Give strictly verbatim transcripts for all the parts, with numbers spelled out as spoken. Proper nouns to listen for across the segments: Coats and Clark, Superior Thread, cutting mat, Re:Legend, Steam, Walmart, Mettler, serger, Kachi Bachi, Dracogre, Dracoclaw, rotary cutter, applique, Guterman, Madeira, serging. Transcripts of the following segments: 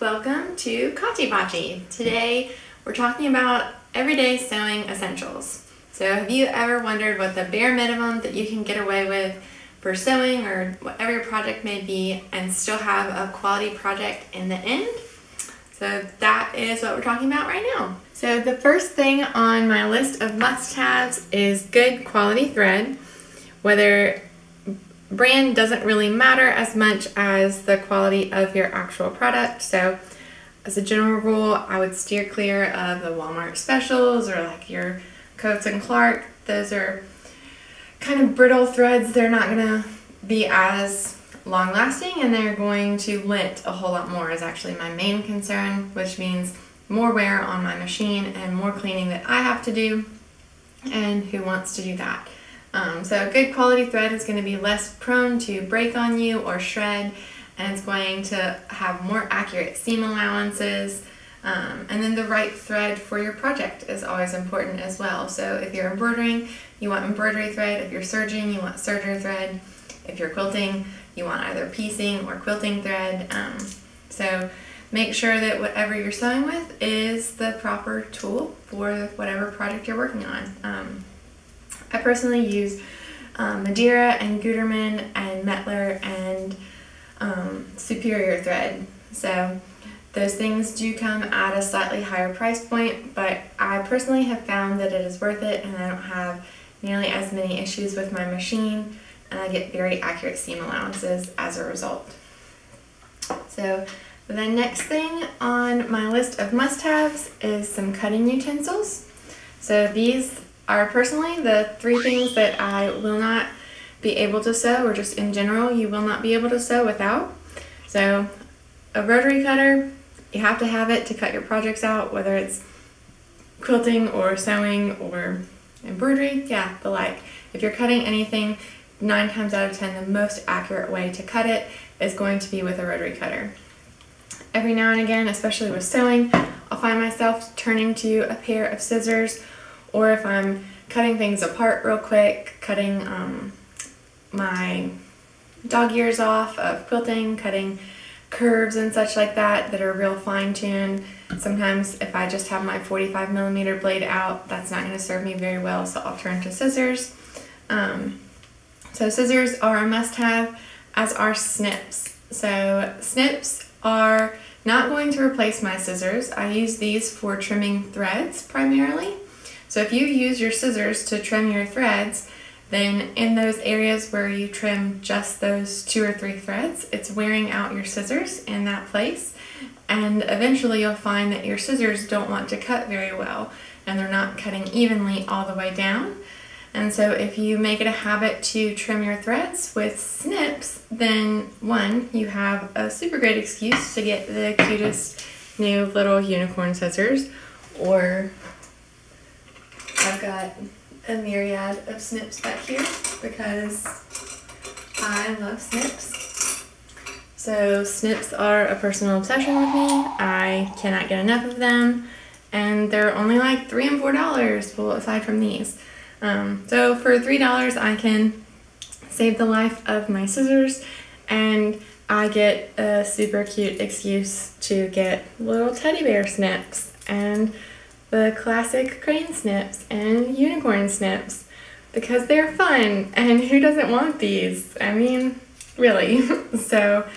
Welcome to Kachi Bachi. Today we're talking about everyday sewing essentials. So have you ever wondered what the bare minimum that you can get away with for sewing or whatever your project may be and still have a quality project in the end? So that is what we're talking about right now. So the first thing on my list of must-haves is good quality thread. Whether brand doesn't really matter as much as the quality of your actual product. So as a general rule, I would steer clear of the Walmart specials or like your Coats and Clark. Those are kind of brittle threads. They're not gonna be as long lasting and they're going to lint a whole lot more is actually my main concern, which means more wear on my machine and more cleaning that I have to do, and who wants to do that? Um, so good quality thread is going to be less prone to break on you or shred, and it's going to have more accurate seam allowances. Um, and then the right thread for your project is always important as well. So if you're embroidering, you want embroidery thread. If you're serging, you want serger thread. If you're quilting, you want either piecing or quilting thread. Um, so make sure that whatever you're sewing with is the proper tool for whatever project you're working on. Um, I personally use um, Madeira and Guterman and Mettler and um, Superior Thread. So those things do come at a slightly higher price point, but I personally have found that it is worth it and I don't have nearly as many issues with my machine, and I get very accurate seam allowances as a result. So the next thing on my list of must-haves is some cutting utensils. So these are personally the three things that I will not be able to sew, or just in general you will not be able to sew without. So a rotary cutter, you have to have it to cut your projects out, whether it's quilting or sewing or embroidery, yeah, the like. If you're cutting anything, nine times out of ten the most accurate way to cut it is going to be with a rotary cutter. Every now and again, especially with sewing, I'll find myself turning to a pair of scissors, or if I'm cutting things apart real quick, cutting um, my dog ears off of quilting, cutting curves and such like that that are real fine-tuned. Sometimes if I just have my forty-five millimeter blade out, that's not going to serve me very well, so I'll turn to scissors. Um, so scissors are a must-have, as are snips. So snips are not going to replace my scissors. I use these for trimming threads primarily. So if you use your scissors to trim your threads, then in those areas where you trim just those two or three threads, it's wearing out your scissors in that place. And eventually you'll find that your scissors don't want to cut very well, and they're not cutting evenly all the way down. And so if you make it a habit to trim your threads with snips, then one, you have a super great excuse to get the cutest new little unicorn scissors, or I've got a myriad of snips back here because I love snips. So snips are a personal obsession with me. I cannot get enough of them, and they're only like three and four dollars, well, aside from these. Um, so for three dollars I can save the life of my scissors, and I get a super cute excuse to get little teddy bear snips and the classic crane snips and unicorn snips, because they're fun, and who doesn't want these? I mean, really. So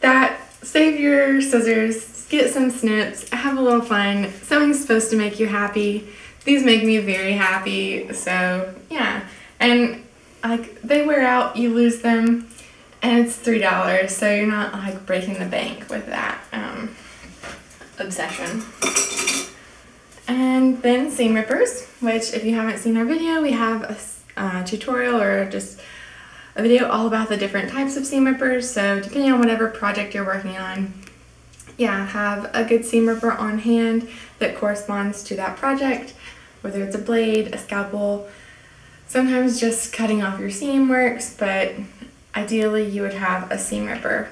that, save your scissors, get some snips, have a little fun. Sewing's supposed to make you happy. These make me very happy, so yeah. And like, they wear out, you lose them, and it's three dollars, so you're not like breaking the bank with that um, obsession. And then seam rippers, which if you haven't seen our video, we have a uh, tutorial or just a video all about the different types of seam rippers. So depending on whatever project you're working on, yeah, have a good seam ripper on hand that corresponds to that project, whether it's a blade, a scalpel. Sometimes just cutting off your seam works, but ideally you would have a seam ripper.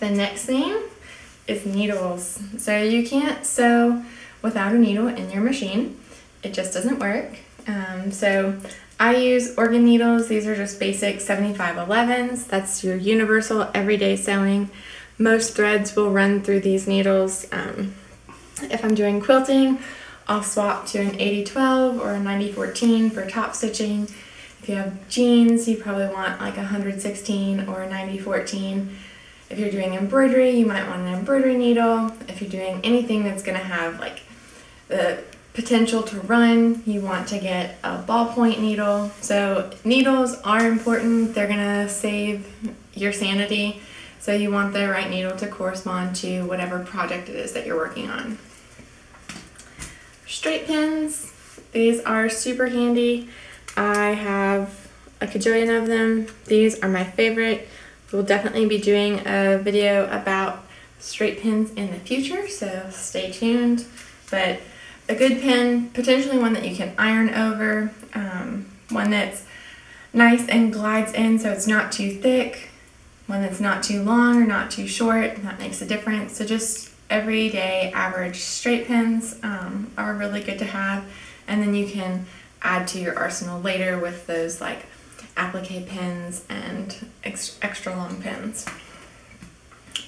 The next thing is needles. So you can't sew without a needle in your machine. It just doesn't work. Um, so I use organ needles. These are just basic seventy-five elevens. That's your universal everyday sewing. most threads will run through these needles. Um, if I'm doing quilting, I'll swap to an eighty twelve or a ninety fourteen for top stitching. If you have jeans, you probably want like a one hundred sixteen or a ninety fourteen. If you're doing embroidery, you might want an embroidery needle. If you're doing anything that's going to have like the potential to run, you want to get a ballpoint needle. So needles are important. They're going to save your sanity. So you want the right needle to correspond to whatever project it is that you're working on. Straight pins. These are super handy. I have a cajillion of them. These are my favorite. We'll definitely be doing a video about straight pins in the future, so stay tuned. But a good pin, potentially one that you can iron over, um, one that's nice and glides in so it's not too thick, one that's not too long or not too short, and that makes a difference. So just everyday average straight pins um, are really good to have, and then you can add to your arsenal later with those like applique pins and ex extra long pins.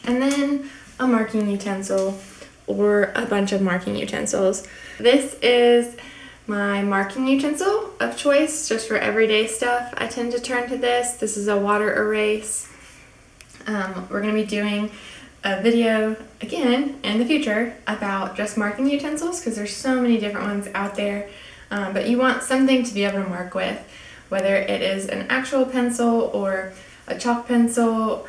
And then a marking utensil or a bunch of marking utensils. This is my marking utensil of choice just for everyday stuff. I tend to turn to this. This is a water erase. Um, we're going to be doing a video again in the future about just marking utensils because there's so many different ones out there. Um, but you want something to be able to mark with, whether it is an actual pencil or a chalk pencil,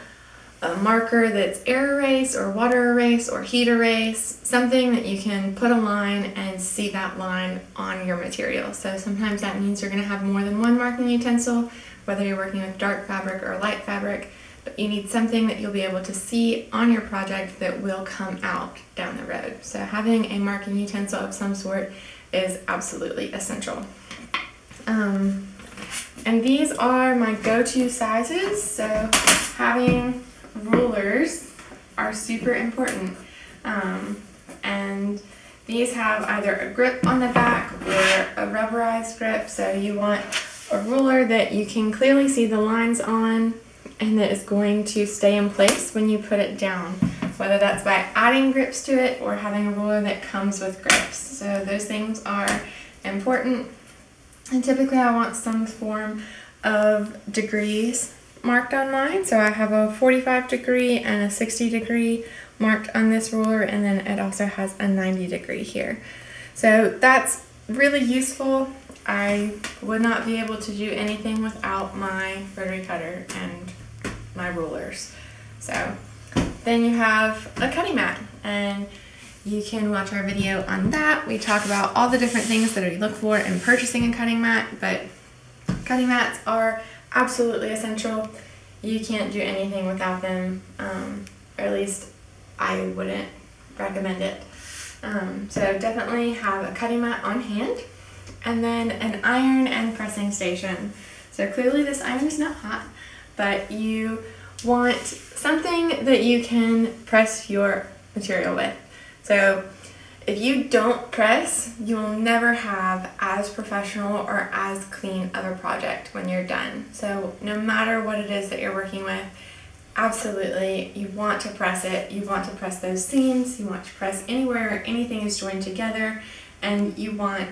a marker that's air erase or water erase or heat erase, something that you can put a line and see that line on your material. So sometimes that means you're going to have more than one marking utensil, whether you're working with dark fabric or light fabric, but you need something that you'll be able to see on your project that will come out down the road. So having a marking utensil of some sort is absolutely essential. Um, and these are my go-to sizes, so having rulers are super important. Um, and these have either a grip on the back or a rubberized grip, so you want a ruler that you can clearly see the lines on and that is going to stay in place when you put it down, whether that's by adding grips to it or having a ruler that comes with grips. So those things are important. And typically I want some form of degrees marked on mine. So I have a forty-five degree and a sixty degree marked on this ruler, and then it also has a ninety degree here. So that's really useful. I would not be able to do anything without my rotary cutter and my rulers. So then you have a cutting mat, and you can watch our video on that. We talk about all the different things that we look for in purchasing a cutting mat, but cutting mats are absolutely essential. You can't do anything without them, um, or at least I wouldn't recommend it. Um, so definitely have a cutting mat on hand, and then an iron and pressing station. So clearly this iron is not hot, but you want something that you can press your material with. So if you don't press, you will never have as professional or as clean of a project when you're done. So no matter what it is that you're working with, absolutely you want to press it. You want to press those seams, you want to press anywhere anything is joined together, and you want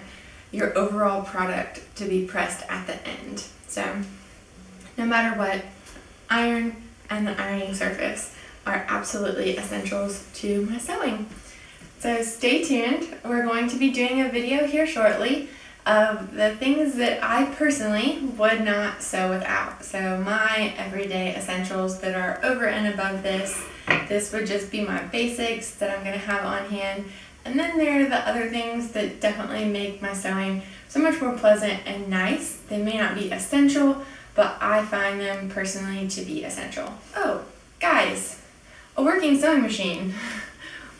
your overall product to be pressed at the end. So no matter what, iron and the ironing surface are absolutely essentials to my sewing. So stay tuned. We're going to be doing a video here shortly of the things that I personally would not sew without. So my everyday essentials that are over and above this. This would just be my basics that I'm going to have on hand. And then there are the other things that definitely make my sewing so much more pleasant and nice. They may not be essential, but I find them personally to be essential. Oh, guys, a working sewing machine.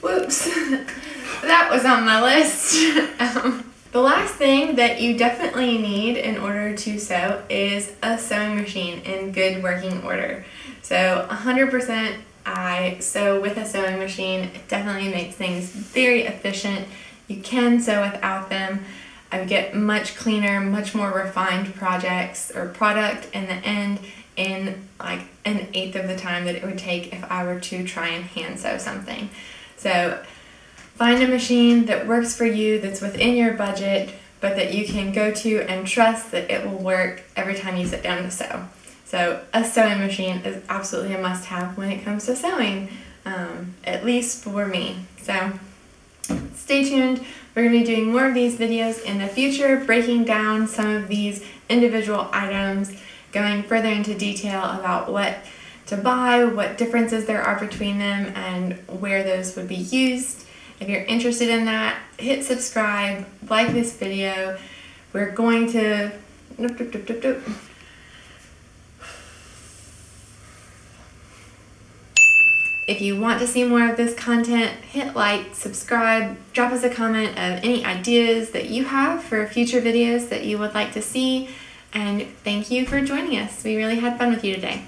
Whoops, that was on my list. um, the last thing that you definitely need in order to sew is a sewing machine in good working order. So one hundred percent I sew with a sewing machine. It definitely makes things very efficient. You can sew without them. I would get much cleaner, much more refined projects or product in the end in like an eighth of the time that it would take if I were to try and hand sew something. So find a machine that works for you, that's within your budget, but that you can go to and trust that it will work every time you sit down to sew. So a sewing machine is absolutely a must-have when it comes to sewing, um, at least for me. So stay tuned. We're going to be doing more of these videos in the future, breaking down some of these individual items, going further into detail about what to buy, what differences there are between them, and where those would be used. If you're interested in that, hit subscribe, like this video. We're going to... Nope, nope, nope, nope, nope. If you want to see more of this content, hit like, subscribe, drop us a comment of any ideas that you have for future videos that you would like to see, and thank you for joining us. We really had fun with you today.